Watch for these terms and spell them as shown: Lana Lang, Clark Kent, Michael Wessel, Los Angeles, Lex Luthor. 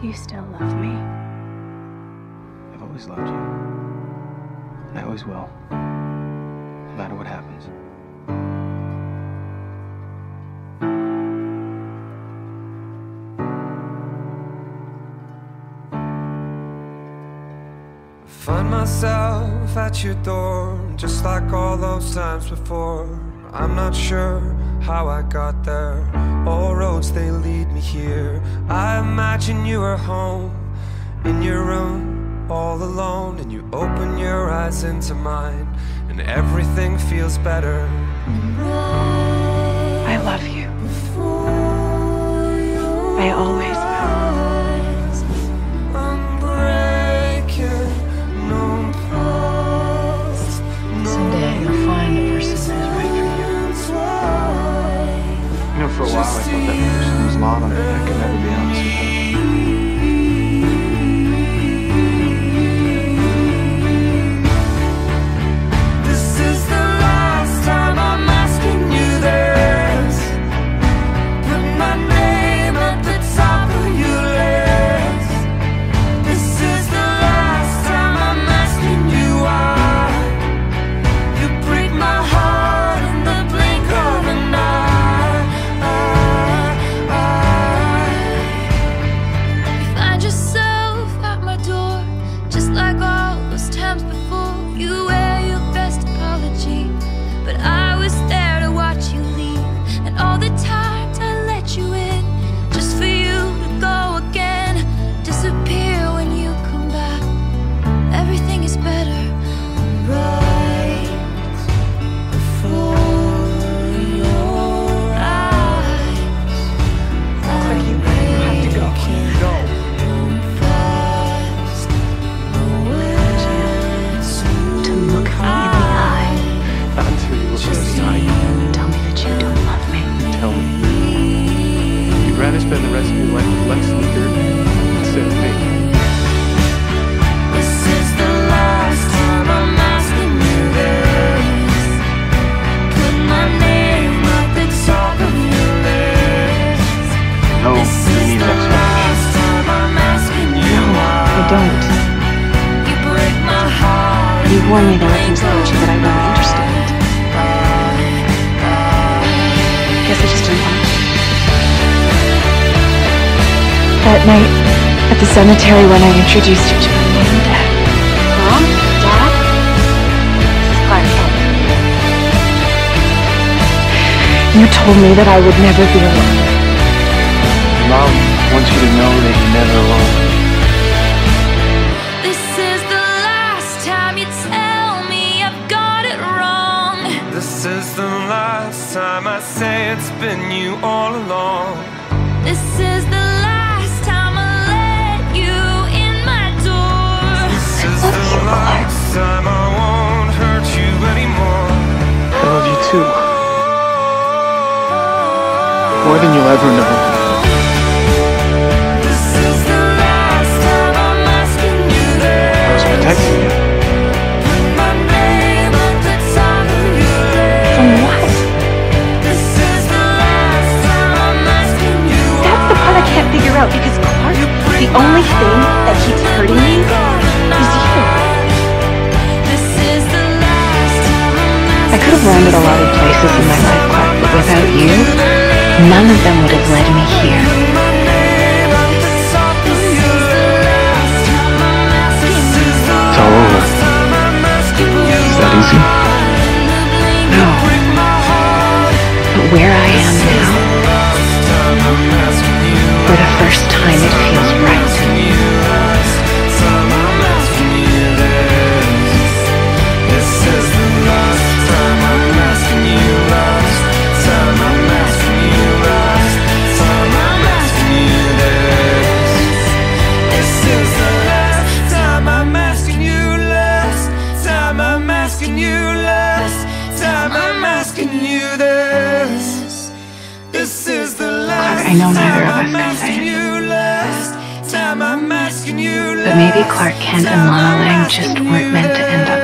Do you still love me? I've always loved you. And I always will. No matter what happens. I find myself at your door, just like all those times before. I'm not sure how I got there. All roads, they lead me here. I imagine you are home, in your room, all alone. And you open your eyes into mine, and everything feels better. I love you. I always will. Someday you'll find the person that is right for you. You know, for a while I thought that person was Lana, and I could never be honest with her. Spend the rest of your life with Lex Luthor instead of me. That night, at the cemetery when I introduced you to my mom and dad. Mom? Dad? This is Clark Kent. You told me that I would never be alone. Mom wants you to know that you're never alone. This is the last time you tell me I've got it wrong. This is the last time I say it's been you all along. This is the last time I won't hurt you anymore. I love you too. More than you'll ever know. This is the last time I'm asking you this. I was protecting you. From what? This is the last time I'm asking you. That's the part I can't figure out, because Clark, the only thing that keeps hurting me is you. I could have landed a lot of places in my life, Clark, but without you, none of them would have led me here. It's all over. Is that easy? No. But where I am now, for the first time it feels right. I know neither of us can say it. But maybe Clark Kent and Lana Lang just weren't meant to end up